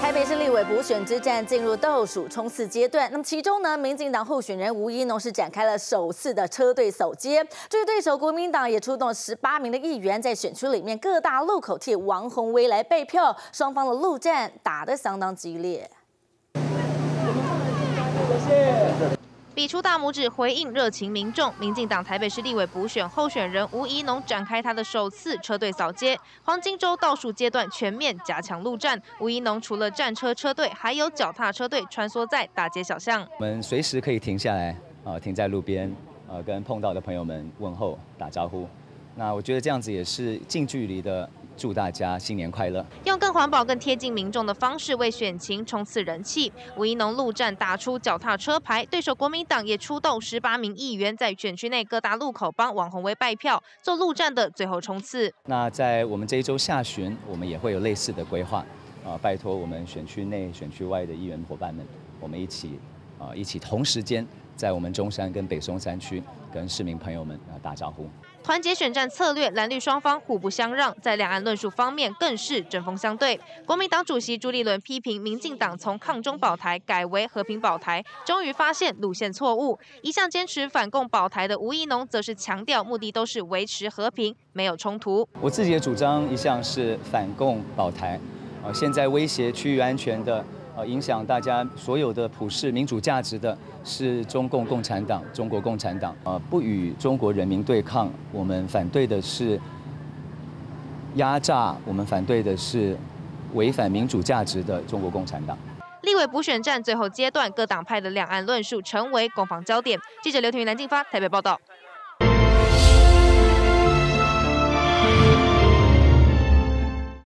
台北市立委补选之战进入倒数冲刺阶段，那么其中呢，民进党候选人吴怡农是展开了首次的车队扫街，至于对手国民党也出动18名的议员，在选区里面各大路口替王宏威来备票，双方的路战打得相当激烈。比出大拇指回应热情民众，民进党台北市立委补选候选人吴怡农展开他的首次车队扫街。黄金周倒数阶段全面加强路战，吴怡农除了战车车队，还有脚踏车队穿梭在大街小巷。我们随时可以停下来，停在路边，跟碰到的朋友们问候打招呼。那我觉得这样子也是近距离的。 祝大家新年快乐！用更环保、更贴近民众的方式为选情冲刺人气。吴怡农陆战打出脚踏车牌，对手国民党也出动18名议员，在选区内各大路口帮王宏威拜票，做陆战的最后冲刺。那在我们这一周下旬，我们也会有类似的规划，拜托我们选区内、选区外的议员伙伴们，我们一起同时间。 在我们中山跟北松山区，跟市民朋友们打招呼。团结选战策略，蓝绿双方互不相让，在两岸论述方面更是针锋相对。国民党主席朱立伦批评民进党从抗中保台改为和平保台，终于发现路线错误。一向坚持反共保台的吴怡农，则是强调目的都是维持和平，没有冲突。我自己的主张一向是反共保台，现在威胁区域安全的。 影响大家所有的普世民主价值的是中共共产党、中国共产党。不与中国人民对抗，我们反对的是压榨，我们反对的是违反民主价值的中国共产党。立委补选战最后阶段，各党派的两岸论述成为攻防焦点。记者刘庭云、蓝靖发台北报道。